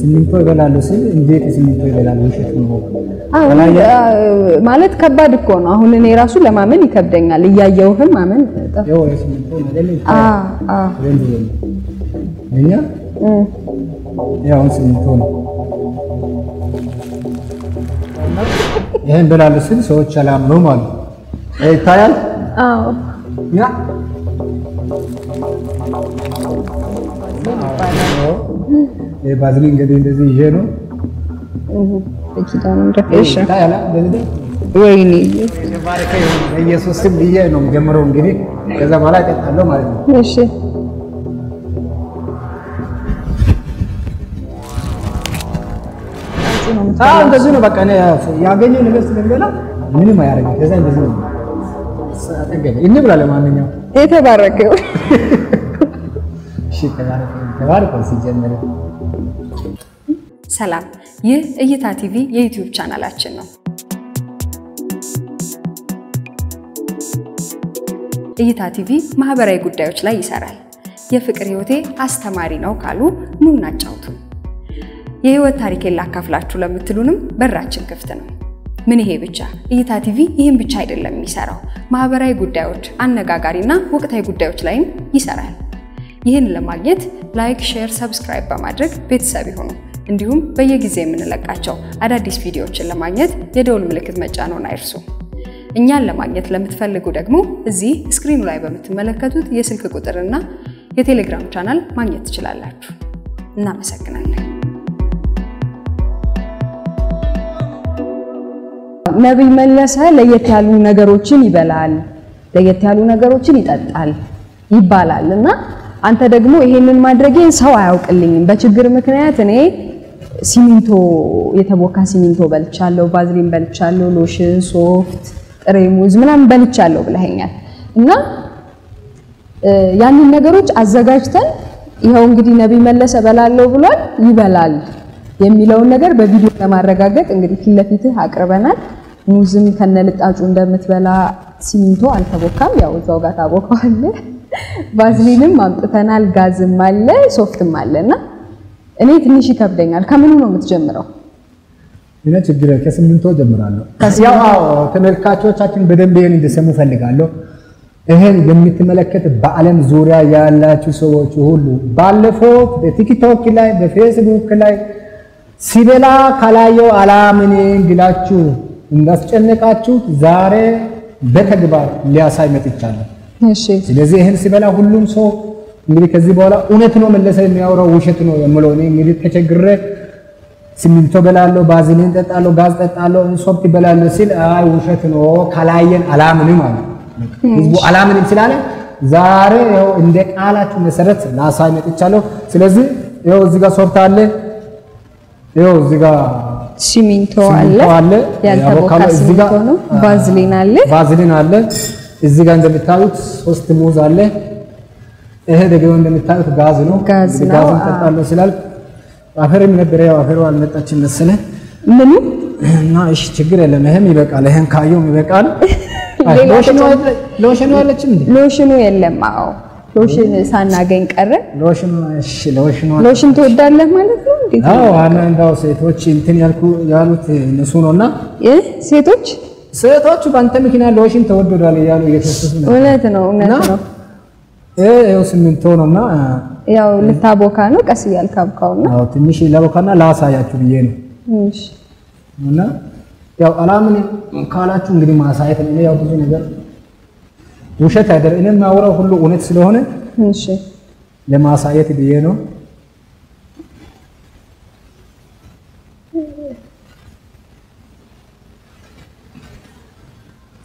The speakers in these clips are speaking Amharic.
سمينتو يبلالو سيل انديت سمينتو يبلالو مشيت منو ማለት ከባድ እኮ ነው አሁን እኔ ራሱ ለማመን ይከብደኛል ይያየውህም ማመን ያው ስምንቶ አይደለም እኛ ያው ስምንቶ ነው ይሄን ብላለሁ ሲል ሰዎች አላመኑም አሉ ይታያል አዎ ያ ባዝሊን ገደ እንደዚህ ይሄ ነው كيدانم رفيش لا لا بلدي ويني يبارك يسوع سم بيه نوم جمرو انغدي كذا مالك قالو مالك ماشي እንደዚህ ነው በቃ እኔ ያገኘው ነገር ስለሌላ ምንም አያረጋኝ ከዛ እንደዚህ ነው አጠገበ እንብላ ለማንኛው የተባረከው እሺ ተባረከው ሲጀመረ ሰላም ይህ እይታ ቲቪ የዩቲዩብ ቻናላችን ነው እይታ ቲቪ ማህበራዊ ጉዳዮች ላይ ይሰራል የፍቅር ህይወቴ አስተማሪ ነው ካሉ ኑና አጫውቱ የህይወት ታሪኬን ላካፍላችሁ ለምትሉንም በራችን ክፍት ነው ምን ይሄ ብቻ እይታ ቲቪ ይሄን ብቻ አይደለም የሚሰራው ማህበራዊ ጉዳዮች አነጋጋሪና ወቅታዊ ጉዳዮች ላይም ይሰራል ይሄን ለማግኘት ላይክ ሼር ሰብስክራይብ በማድረግ ቤተሰብ ይሁኑ እንዲሁም በየጊዜው የምንለቃቸው አዳዲስ ቪዲዮዎችን ለማግኘት የደውል ምልክት መጫኑን አይርሱ። እኛን ለማግኘት ለምትፈልጉ ደግሞ እዚህ ስክሪኑ ላይ በመተመለከቱት የስልክ ቁጥርና የቴሌግራም ቻናል ማግኘት ትችላላችሁ። እናመሰግናለን። ነብይ መለሰ ለየት ያሉ ነገሮችን ይበላል፣ ለየት ያሉ ነገሮችን ይጠጣል ይባላልና አንተ ደግሞ ይሄንን ማድረጌን ሰው አያውቅልኝም በችግር ምክንያት እኔ ሲሚንቶ የተቦካ ሲሚንቶ በልቻለሁ ባዝሊን በልቻለሁ ሎሽን ሶፍት ጥሬ ሙዝ ምናምን በልቻለሁ ብለኛል እና ያንን ነገሮች አዘጋጅተን ይሄው እንግዲህ ነብይ መለሰ በላለው ብሏል ይበላል የሚለው ነገር በቪዲዮ ለማረጋገጥ እንግዲህ ፊለፊት አቅርበናል ሙዝም ከነልጣጩ እንደምትበላ ሲሚንቶ አልተቦካም ያው እዛው ጋር ታቦካዋለህ ባዝሊንም አምጥተናል ጋዝም አለ ሶፍትም አለና እኔ ትንሽ ይከብደኛል ከምን ነው የምትጀምረው እኔ ትግራ ከስምንቶ ጀምራለሁ ያው ተመልካቾቻችን በደንብ ይሄን እንደሰሙ ፈልጋለሁ ይሄን የምትመለከቱ በአለም ዙሪያ ያላችሁ ሰዎች ሁሉ ባለፈው በቲክቶክ ላይ በፌስቡክ ላይ ሲበላ ካላየው አላምን እንግላችሁ እንዳስጨነቃችሁ ዛሬ በተግባር ሊያሳይ መጥቻለሁ እሺ ስለዚህ ይሄን ሲበላ ሁሉም ሰው እንግዲህ ከዚህ በኋላ ኡነት ነው መለሰ የሚያወራው ውሸት ነው የምለው እኔ እንግዲህ ተቸግሬ ሲሚንቶ በላለው ባዝሊን ጠጣለው ጋዝ ጠጣለው ሶፍት በላለው ሲል አይ ውሸት ነው ካላየን አላምንም ማለት ህዝቡ አላምንም ስላለ ዛሬ ይሄው እንደ ቃላቱ መሰረት ላሳይ መጥቻለሁ ስለዚህ ይሄው እዚህ ጋር ሶፍት አለ ይሄው እዚህ ጋር ሲሚንቶ አለ ያልተቦካ ሲሚንቶ ነው ባዝሊን አለ እዚህ ጋር እንደምታዩት ሶስት ሙዝ አለ ይሄ ደግሞ እንደምታዩት ጋዝ ነው ጋዝ ተጣጣለው ስላል አፈርም ነበር ያው አፈሩ አልመጣችም መሰለ ምንም እና እሺ ችግር የለም ይሄም ይበቃል ይሄን ካየው ይበቃል ሎሽኑ አለችም እንዴ ሎሽኑ የለም አዎ ሎሽን ሳናገኝ ቀረ ሎሽኑ እሺ ሎሽን ተወዳለህ ማለት ነው እንዴ አዎ አና እንዳው ሴቶች እንትን ያሉት እነሱ ነውና ሴቶች ባንተ ምክንያ ሎሽን ተወደዳል ያሉ እየተሰሱ ነው እውነት ነው ايو سمنتوننا ያው ለታቦካ ነው ቀስ ይያልካብካውና አው ትንሽ ለቦካና ላሳያችሁ ብዬ ነው እሺ እና ያው አላምን ካላችሁ እንግዲህ ማሳየት ነው ያው ብዙ ነገር ውሸት አይደለም እኔ ማውራው ሁሉ እውነት ስለሆነ እሺ ለማሳየት ብዬ ነው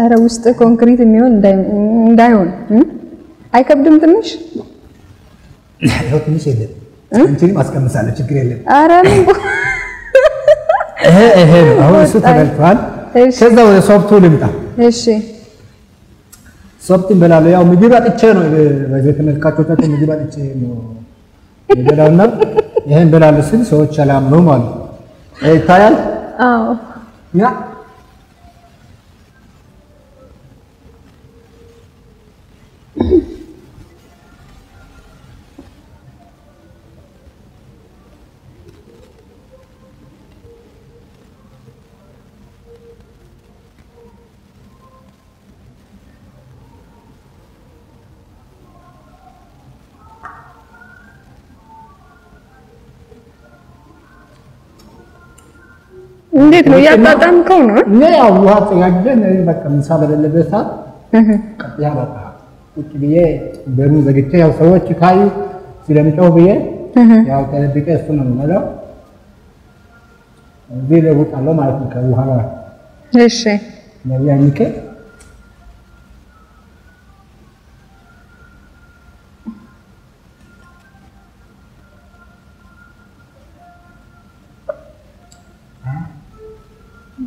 ኧረ ውስጥ ኮንክሪት የሚሆን እንዳይሆን አይከብድም ትንሽ ይሄው ትንሽ ይደል እንትንም አስቀምሳለች ችግር የለም ኧረ እህ አሁን እሱ ተበልቷል ከዛ ወደ ሶፍቱ ልምጣ እሺ ሶፍቱን በላለው ያው ምግብ አጥቼ ነው በዚህ ተመልካቾቻችን ምግብ አጥቼ ነው የበላውና ይሄን በላለው ስል ሰዎች አላመኑም አሉ ይታያል አዎ ያ እንዴት ነው ያጣጣምከው ነው ነው አላህ ተጋደን በቃ ምሳ በለለበሳ ቀጥያ በቃ እጥብዬ በሩ ዘግቼ ያው ሰዎች ካዩ ስለምጫው ብዬ ያው ተደብቄ እሱ ነው ማለት እንዴ ለውጣለው ማለት ነው ከውሃ እሺ ነው ያንከ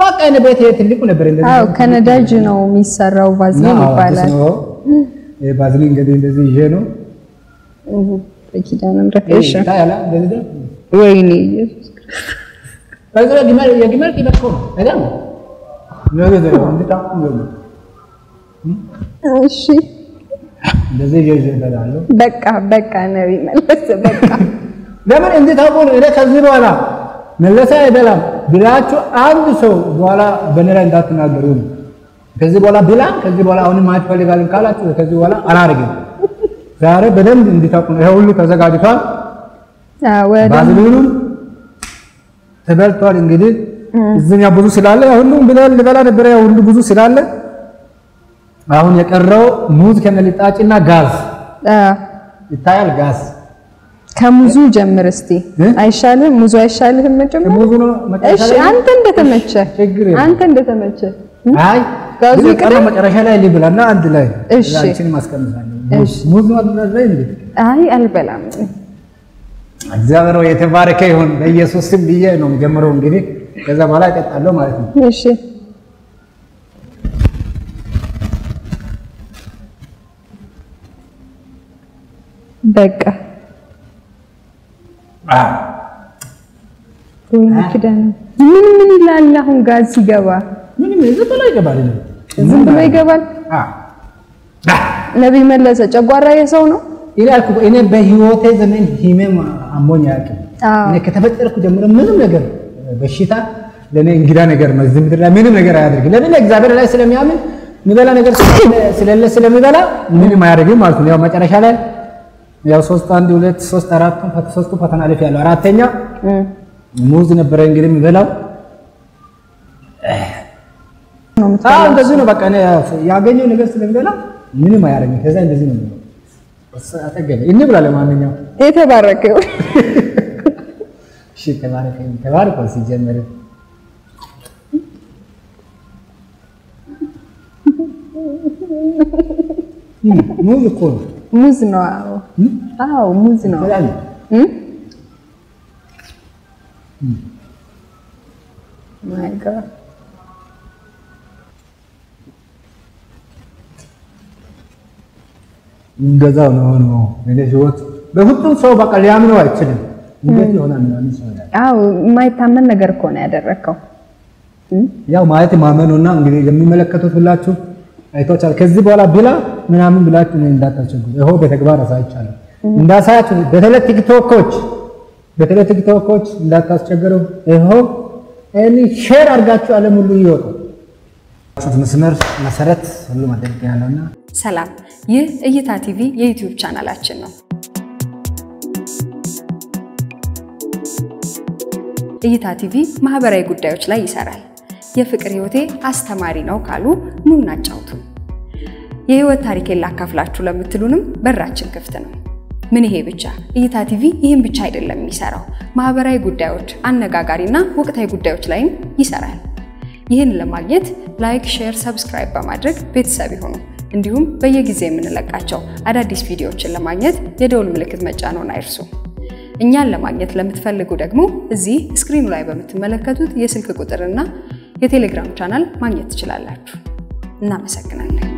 በቃ እኔ ቤት ትልቁ ነበር እንደዚህ አው ከነዳጅ ነው የሚሰራው ባዝሊን ይባላል አው ባዝሊን ገደ እንደዚህ ይሄ ነው በኪዳን ምረፈሽ ታያላ እንደዚህ ነው ወይኔ ኢየሱስ ባዝራ ግማል የግማል ይበቆም አይደል ነው ገደ እንደታም ነው እሺ እንደዚህ ይጀበላል በቃ በቃ ነው ይመለስ በቃ ለምን እንደታቆን እኔ ከዚህ በኋላ መለሳ አይደለም ብላችሁ አንድ ሰው በኋላ በነራ እንዳትናገሩ ከዚህ በኋላ ብላ ከዚህ በኋላ አሁን ማጥፋልጋል ካላችሁ ከዚህ በኋላ አላርግም ዛሬ በደንብ እንድታቁ ነው ሁሉ ተዘጋጅቷል ባዝሊኑ ተበልቷል እንግዲህ እዚህኛ ብዙ ስላለ ሁሉ ብለን ልበላ ነበር ያው ሁሉ ብዙ ስላለ አሁን የቀረው ሙዝ ከመልጣጭና ጋዝ ይታያል ጋዝ ከሙዙ ጀምር እስቲ አይሻልም ሙዙ አይሻልም ጀምር ሙዙ ነው እሺ አንተ እንደተመቸ አይ ጋዙ ይቀርና መጨረሻ ላይ ሊብላና አንድ ላይ እላችን ማስቀምጣለሁ ሙዙ አድርገህ ላይ እንዴ አይ አልበላም እግዚአብሔር ወይ የተባረከ ይሁን በኢየሱስ ስም ብዬ ነው ጀምረው እንግዲህ ከዛ በኋላ እጠጣለሁ ማለት ነው እሺ በቃ ወይኔ ከደን ምን ይላል አሁን ጋር ሲገባ ምን ዝም ብሎ ይገባል ዝም ብሎ ይገባል ነብይ መለሰ ጨጓራ የሰው ነው ይላልኩ እኔ በህይወቴ ዘመን ህመም አሞኝ አያውቅም እኔ ከተፈጠርኩ ጀምሮ ምንም ነገር በሽታ ለኔ እንግዳ ነገር ነው ዝም ብሎ ምንም ነገር አያደርግም ለምን እግዚአብሔር ላይ ስለሚያምን ንበላ ነገር ስለሌለ ስለሚበላ ምንም አያደርግም ማለት ነው ያው መጨረሻ ላይ ያው 3 1 2 3 4 5 3 ፈተና አለፍ ያለው አራተኛ ሙዝ ነበር እንግዲህ ምበላው አዎ እንደዚህ ነው በቃ ያገኘው ነገር ስለምበላ ምንም አያረኝም ከዛ እንደዚህ ነው አጠገበ እንብላ ለማንኛውም የተባረከው እሺ ተባረከኝ ተባረከው ሲጀመረ ሙዝ እኮ ነው ሙዝ ነው አዎ ሙዝ ነው ማይ ጋድ እንደዛው ነው ነው ለህይወት በሁሉም ሰው በቃ ሊያምነው አይችልም እንዴት ይሆናል ማለት ነው አዎ የማይታመን ነገር እኮ ነው ያደረከው ያው ማለት ማመኑና እንግዲህ የሚመለከቱት ሁላችሁ አይቶቻል ከዚህ በኋላ ብላ ምናምን ብላችሁ ነው እንዳታቸግሩ ይሄው በተግባር አሳይቻለሁ እንዳሳያችሁ በተለይ ቲክቶኮች እንዳታስቸገሩ ይሄው እኔ ሼር አድርጋችሁ ዓለም ሁሉ ይወጣ سلام، یه ایتا تیوی یه یوتیوب چانل هستیم. ایتا تیوی ما برای گودایوچ لایی سرال. یه فکریوته از تمارین او کالو مون نجاتو. یه یه تاریک لکافلات رو میتونم بررچن کفتنم. منیه بچه. ایتا تیوی این بچهای دلم میسره. ما برای گودایوچ آن نگاری نه وقتهای گودایوچ لاین یسرال. یه نلماگیت لایک، شیر، سابسکرایب با مادرک پیت سابی هنو. اندیوم به یک زمان لگاتچو. اگر دیس ویدیو چلا ماگیت یه دول ملکت مچانو نایرسو. اینجا لماگیت لامتفعل گودگمو زی سکرین لایب متملکاتود یه سلک گذرنا یه تلگرام چانل ماگیت چلا لاتو. نامسکنن.